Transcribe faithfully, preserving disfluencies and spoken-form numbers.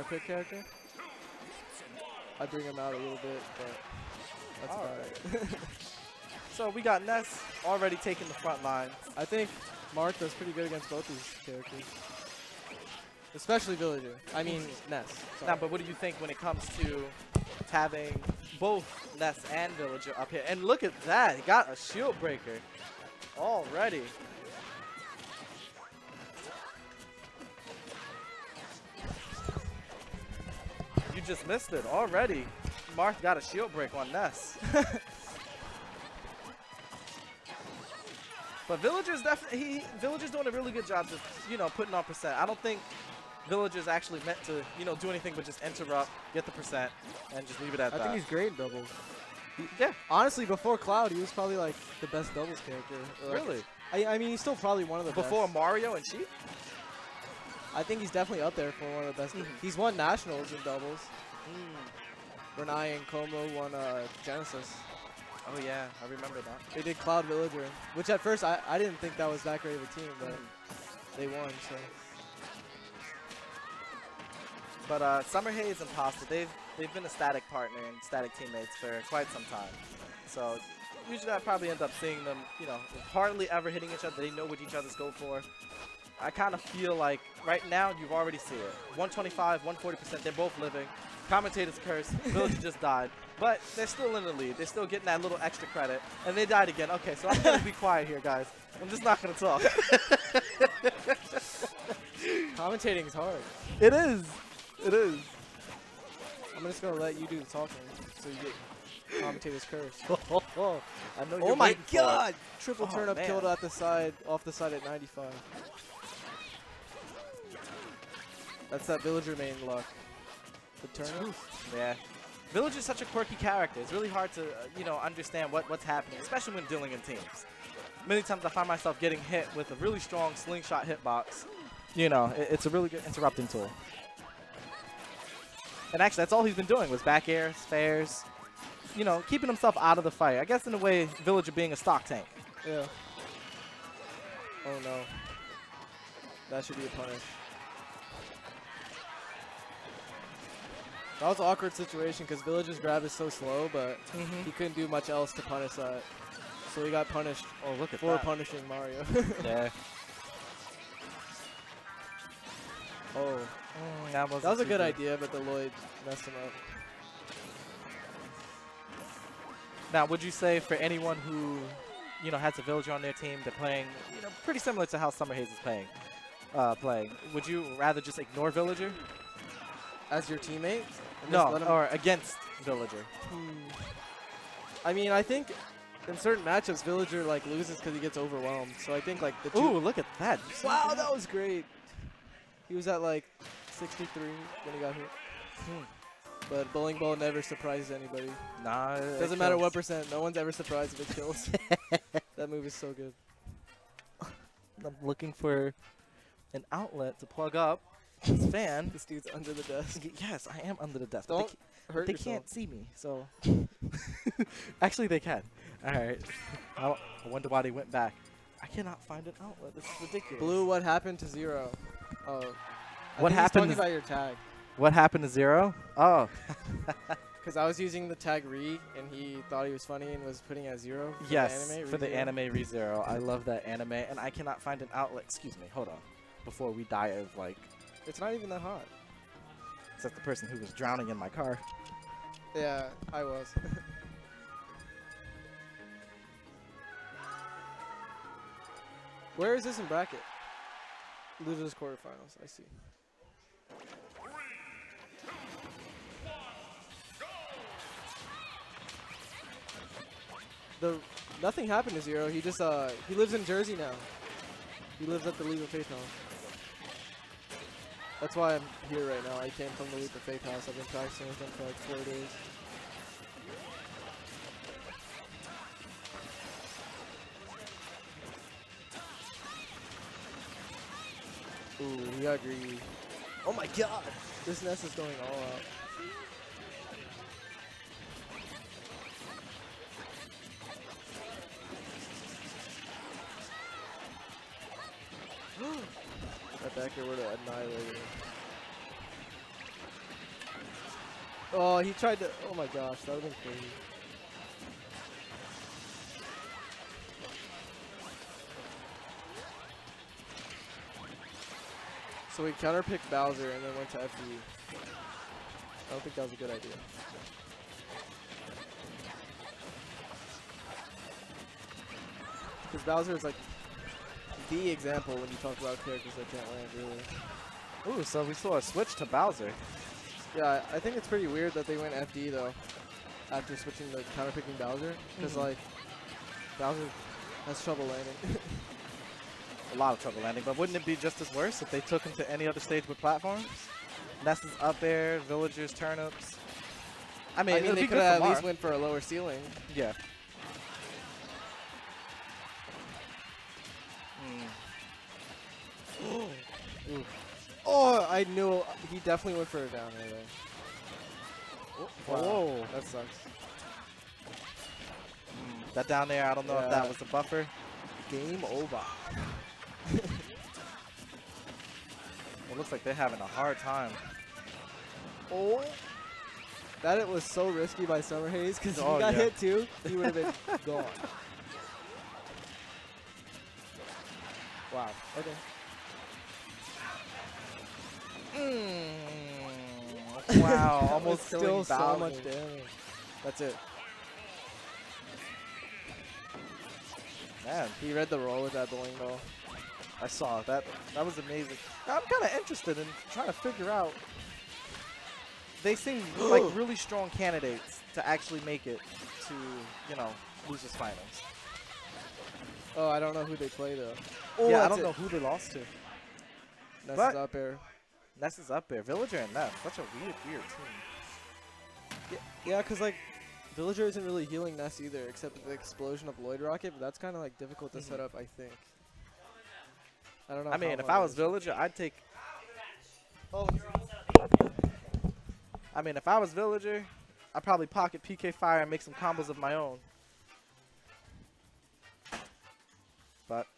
my pick character. I bring him out a little bit, but that's all about right. It. So we got Ness already taking the front line. I think Marth does pretty good against both these characters. Especially Villager. I mean Ness. Now, nah, but what do you think when it comes to having both Ness and Villager up here? And look at that. He got a shield breaker already. You just missed it already. Marth got a shield break on Ness. But Villager's definitely he Villager's doing a really good job just, you know, putting on percent. I don't think Villager's actually meant to, you know, do anything but just interrupt, get the percent, and just leave it at I that. I think he's great in doubles. He, yeah. Honestly, before Cloud, he was probably like the best doubles character. Like, really? I I mean, he's still probably one of the before best. Before Mario and Sheik? I think he's definitely up there for one of the best. Mm-hmm. He's won nationals in doubles. Mm. Renai and Como won uh, Genesis. Oh yeah, I remember that. They did Cloud Villager, which at first I, I didn't think that was that great of a team, but they won, so. But uh, Summerhays and Pasta, they've, they've been a static partner and static teammates for quite some time. So usually I probably end up seeing them, you know, hardly ever hitting each other. They know what each other's go for. I kind of feel like right now you already see it. one twenty-five, one forty percent, they're both living. Commentator's curse, Villager just died. But they're still in the lead. They're still getting that little extra credit. And they died again. Okay, so I'm going to be quiet here, guys. I'm just not going to talk. Commentating is hard. It is. It is. I'm just going to let you do the talking so you get commentator's curse. Oh, oh. I know you're oh my god. Triple oh, turn up killed at the side, off the side at ninety-five. That's that Villager main luck. The turn. Yeah. Villager's such a quirky character. It's really hard to, uh, you know, understand what, what's happening, especially when dealing in teams. Many times I find myself getting hit with a really strong slingshot hitbox. You know, it, it's a really good interrupting tool. And actually, that's all he's been doing was back airs, fairs, you know, keeping himself out of the fight. I guess in a way, Villager being a stock tank. Yeah. Oh, no. That should be a punish. That was an awkward situation because Villager's grab is so slow, but mm-hmm. he couldn't do much else to punish that. So he got punished oh, look at for that. punishing Mario. Yeah. Oh. Mm, that, that was a good, good idea, but the Lloyd messed him up. Now, would you say for anyone who, you know, has a Villager on their team, they're playing, you know, pretty similar to how Summerhays is playing, uh, playing, would you rather just ignore Villager? As your teammate? No, or against Villager. Hmm. I mean, I think in certain matchups, Villager like loses because he gets overwhelmed. So I think like the two. Ooh, look at that! Wow, that was great. He was at like sixty-three when he got hit. Hmm. But bowling ball never surprises anybody. Nah, it doesn't matter what percent. No one's ever surprised if it kills. That move is so good. I'm looking for an outlet to plug up. This fan. This dude's under the desk. Yes, I am under the desk. Don't but they, hurt They yourself. Can't see me, so. Actually, they can. All right. I wonder why they went back. I cannot find an outlet. This is ridiculous. Blue, what happened to Zero? Oh. I what happened? About your tag. What happened to Zero? Oh. Because I was using the tag Re, and he thought he was funny and was putting it at Zero. For yes, the anime, for the anime Re-Zero. I love that anime, and I cannot find an outlet. Excuse me. Hold on. Before we die of like. It's not even that hot. Except the person who was drowning in my car. Yeah, I was. Where is this in bracket? Losers quarterfinals, I see. Three, two, one, go! The nothing happened to Zero, he just uh he lives in Jersey now. He lives at the League of Faith now. That's why I'm here right now. I came from the Leap of Faith house. I've been practicing with them for like four days. Ooh, Yuggri. Oh my god! This Ness is going all out. Becker would have annihilated him. Oh, he tried to. Oh my gosh, that would have been crazy. So we counterpicked Bowser and then went to F D. I don't think that was a good idea. Because Bowser is like the example when you talk about characters that can't land, really. Ooh, so we saw a switch to Bowser. Yeah, I think it's pretty weird that they went F D though, after switching to counterpicking Bowser. Because, mm-hmm. like, Bowser has trouble landing. A lot of trouble landing, but wouldn't it be just as worse if they took him to any other stage with platforms? Ness's up air, Villager's turnips. I mean, I mean they could have at least went for a lower ceiling. Yeah. Mm. Ooh. Oh, I knew he definitely went for a down right there. Oh, wow. Whoa, that sucks. Mm. That down there, I don't know yeah. if that was the buffer. Game over. It looks like they're having a hard time. Oh, that it was so risky by Summerhays because oh, if he got yeah. hit too, he would have been gone. Wow. Okay. Mm. Wow. Almost still so much damage. That's it. Man, he read the roll with that bowling ball. I saw that. That was amazing. I'm kind of interested in trying to figure out. They seem like really strong candidates to actually make it to, you know, losers finals. Oh, I don't know who they play though. Oh, yeah, I don't it. know who they lost to. Ness but is up there. Ness is up there. Villager and Ness. Such a weird, weird team. Yeah, yeah, cause like. Villager isn't really healing Ness either, except the explosion of Lloyd Rocket, but that's kind of like difficult to mm-hmm. set up, I think. I don't know. I mean, if I was Villager, I'd take. Oh. I mean, if I was Villager, I'd probably pocket P K Fire and make some combos of my own. But